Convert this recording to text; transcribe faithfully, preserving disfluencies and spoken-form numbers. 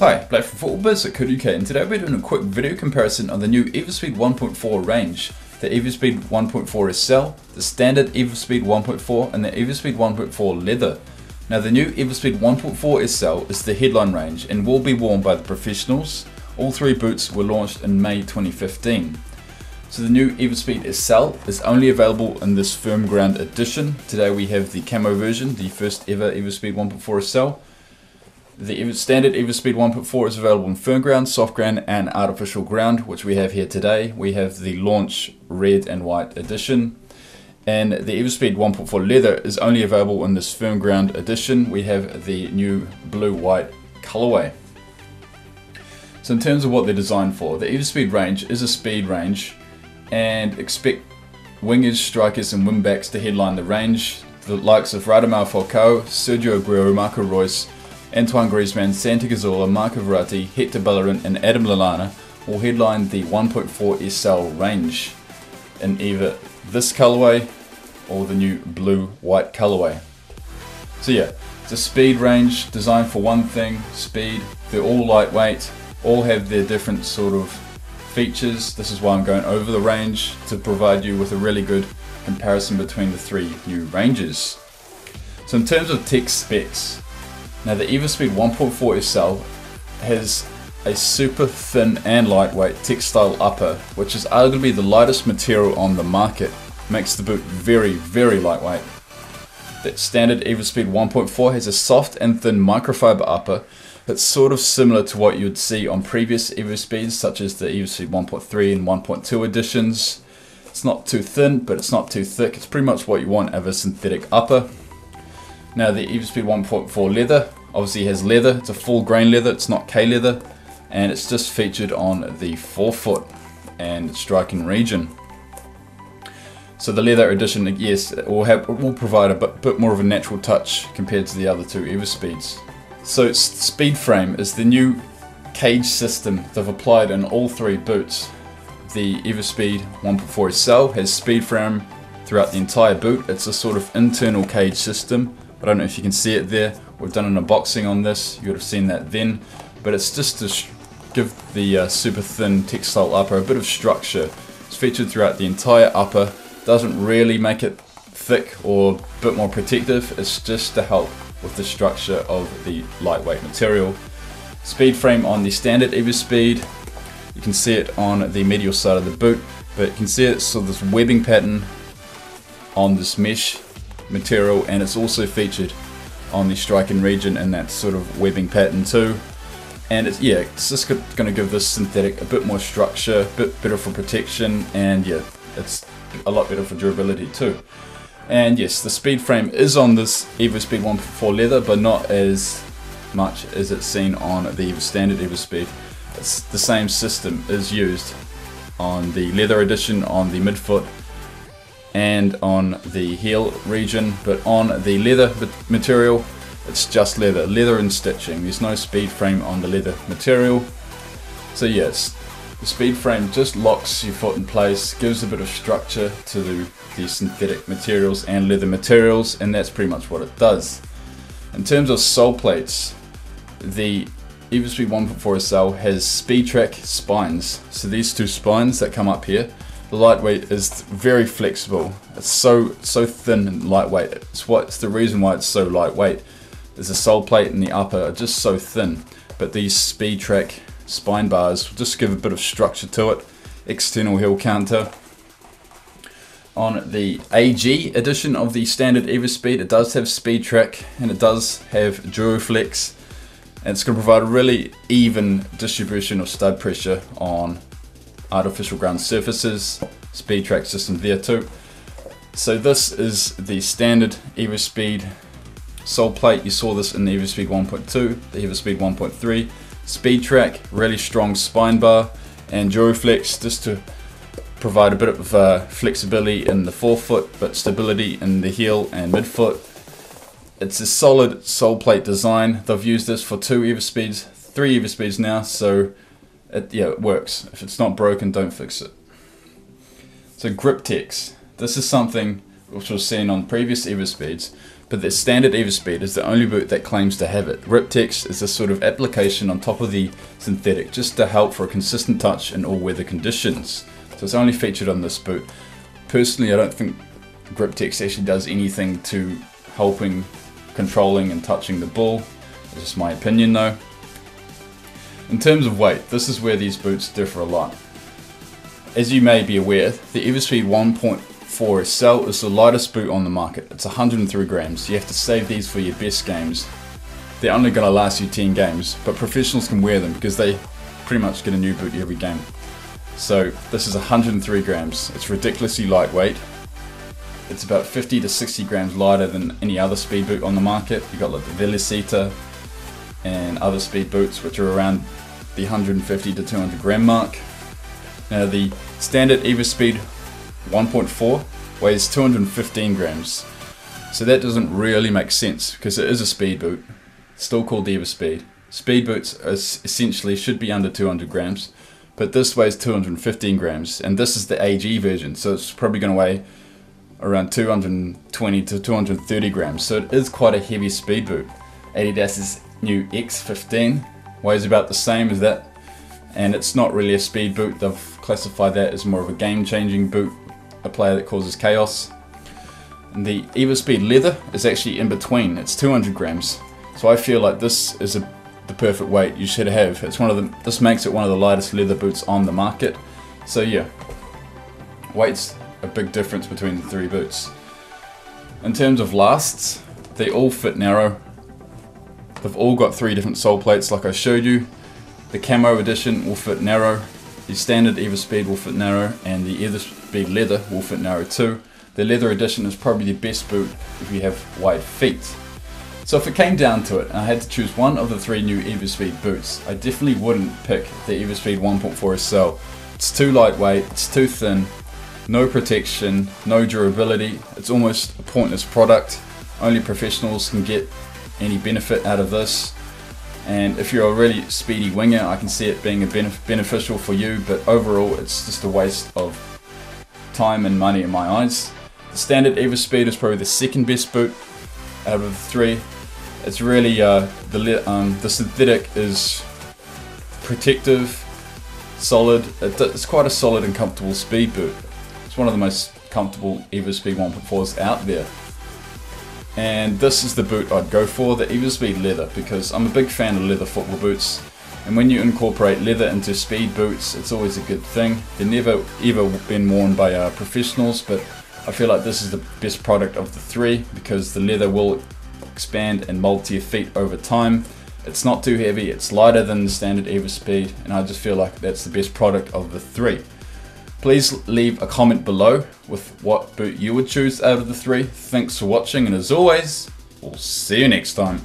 Hi, Blake from footballbiz dot co dot U K, and today we're doing a quick video comparison on the new EvoSpeed one point four range, the EvoSpeed one point four S L, the standard EvoSpeed one point four and the EvoSpeed one point four Leather. Now the new EvoSpeed one point four S L is the headline range and will be worn by the professionals. All three boots were launched in May twenty fifteen. So the new EvoSpeed S L is only available in this firm ground edition. Today we have the camo version, the first ever EvoSpeed one point four S L. The standard EvoSpeed one point four is available in firm ground, soft ground and artificial ground, which we have here today. We have the launch red and white edition. And the EvoSpeed one point four Leather is only available in this firm ground edition. We have the new blue-white colorway. So in terms of what they're designed for, the EvoSpeed range is a speed range, and expect wingers, strikers and wingbacks to headline the range. The likes of Radamel Falcao, Sergio Aguero, Marco Reus, Antoine Griezmann, Santa Gazzola, Marco Verratti, Hector Bellerin and Adam Lallana will headline the one point four S L range in either this colorway or the new blue-white colorway. So yeah, it's a speed range designed for one thing, speed. They're all lightweight, all have their different sort of features. This is why I'm going over the range, to provide you with a really good comparison between the three new ranges. So in terms of tech specs, now the EvoSpeed one point four S L has a super thin and lightweight textile upper, which is arguably the lightest material on the market. Makes the boot very, very lightweight. The standard EvoSpeed one point four has a soft and thin microfiber upper. It's sort of similar to what you'd see on previous EvoSpeeds, such as the EvoSpeed one point three and one point two editions. It's not too thin, but it's not too thick. It's pretty much what you want of a synthetic upper. Now the EvoSpeed one point four Leather obviously has leather. It's a full grain leather, it's not K leather, and it's just featured on the forefoot and striking region. So the leather edition, yes, it will, have, it will provide a bit, bit more of a natural touch compared to the other two EvoSpeeds. So Speedframe is the new cage system they've applied in all three boots. The EvoSpeed one point four S L has Speedframe throughout the entire boot. It's a sort of internal cage system. I don't know if you can see it there. We've done an unboxing on this. You would have seen that then. But it's just to give the uh, super thin textile upper a bit of structure. It's featured throughout the entire upper. Doesn't really make it thick or a bit more protective. It's just to help with the structure of the lightweight material. Speedframe on the standard EvoSpeed, you can see it on the medial side of the boot, but you can see it's sort of this webbing pattern on this mesh material, and it's also featured on the striking region in that sort of webbing pattern too. And it's, yeah, it's just gonna give this synthetic a bit more structure, a bit better for protection, and yeah, it's a lot better for durability too. And yes, the speed frame is on this EvoSpeed one point four Leather, but not as much as it's seen on the standard EvoSpeed. It's the same system is used on the leather edition, on the midfoot and on the heel region, but on the leather material, it's just leather, leather and stitching. There's no speed frame on the leather material. So yes, the speed frame just locks your foot in place, gives a bit of structure to the the synthetic materials and leather materials, and that's pretty much what it does. In terms of sole plates, the EvoSpeed one point four S L has SpeedTrack spines. So these two spines that come up here, the lightweight is very flexible. It's so so thin and lightweight. It's what's the reason why it's so lightweight. There's a sole plate and the upper are just so thin, but these SpeedTrack spine bars just give a bit of structure to it. External heel counter. On the A G edition of the standard EvoSpeed, it does have SpeedTrack and it does have DuroFlex, and it's going to provide a really even distribution of stud pressure on artificial ground surfaces. SpeedTrack system there too. So this is the standard EvoSpeed sole plate. You saw this in the EvoSpeed one point two, the EvoSpeed one point three, SpeedTrack, really strong spine bar, and DuroFlex just to provide a bit of uh, flexibility in the forefoot, but stability in the heel and midfoot. It's a solid sole plate design. They've used this for two EvoSpeeds, three EvoSpeeds now, so it, yeah, it works. If it's not broken, don't fix it. So Griptex. This is something which was seen on previous EvoSpeeds, but the standard EvoSpeed is the only boot that claims to have it. Griptex is a sort of application on top of the synthetic just to help for a consistent touch in all weather conditions. So it's only featured on this boot. Personally, I don't think Griptex actually does anything to helping, controlling and touching the ball. It's just my opinion though. In terms of weight, this is where these boots differ a lot. As you may be aware, the EvoSpeed one point four S L is the lightest boot on the market. It's one hundred and three grams. You have to save these for your best games. They're only going to last you ten games, but professionals can wear them because they pretty much get a new boot every game. So this is one hundred and three grams. It's ridiculously lightweight. It's about fifty to sixty grams lighter than any other speed boot on the market. You've got like the Velocita and other speed boots, which are around the one hundred and fifty to two hundred gram mark. Now the standard EvoSpeed one point four weighs two hundred and fifteen grams, so that doesn't really make sense because it is a speed boot, still called EvoSpeed. Speed boots essentially should be under two hundred grams, but this weighs two hundred and fifteen grams, and this is the A G version, so it's probably going to weigh around two hundred and twenty to two hundred and thirty grams, so it is quite a heavy speed boot. Adidas's new X fifteen weighs about the same as that, and it's not really a speed boot. They've classified that as more of a game-changing boot, a player that causes chaos. And the EvoSpeed Leather is actually in between. It's two hundred grams, so I feel like this is a, the perfect weight you should have. It's one of the, this makes it one of the lightest leather boots on the market. So yeah, weight's a big difference between the three boots. In terms of lasts, they all fit narrow. They've all got three different sole plates like I showed you. The Camo edition will fit narrow, the standard EvoSpeed will fit narrow, and the EvoSpeed Leather will fit narrow too. The Leather edition is probably the best boot if you have wide feet. So if it came down to it and I had to choose one of the three new EvoSpeed boots, I definitely wouldn't pick the EvoSpeed one point four S L. It's too lightweight, it's too thin, no protection, no durability, it's almost a pointless product. Only professionals can get any benefit out of this. And if you're a really speedy winger, I can see it being a benef beneficial for you, but overall it's just a waste of time and money in my eyes. The standard EvoSpeed is probably the second best boot out of the three. It's really, uh, the, um, the synthetic is protective, solid. It's quite a solid and comfortable speed boot. It's one of the most comfortable EvoSpeed one point fours out there. And this is the boot I'd go for, the EvoSpeed Leather, because I'm a big fan of leather football boots, and when you incorporate leather into speed boots, it's always a good thing. They've never ever been worn by uh, professionals, but I feel like this is the best product of the three because the leather will expand and mold to your feet over time. It's not too heavy, it's lighter than the standard EvoSpeed, and I just feel like that's the best product of the three. Please leave a comment below with what boot you would choose out of the three. Thanks for watching, and as always, we'll see you next time.